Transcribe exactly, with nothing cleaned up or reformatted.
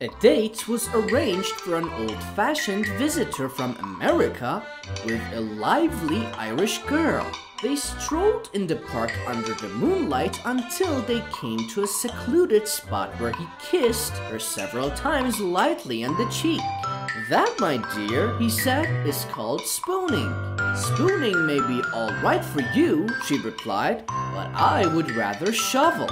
A date was arranged for an old-fashioned visitor from America with a lively Irish girl. They strolled in the park under the moonlight until they came to a secluded spot where he kissed her several times lightly on the cheek. "That, my dear," he said, "is called spooning." "Spooning may be all right for you," she replied, "but I would rather shovel."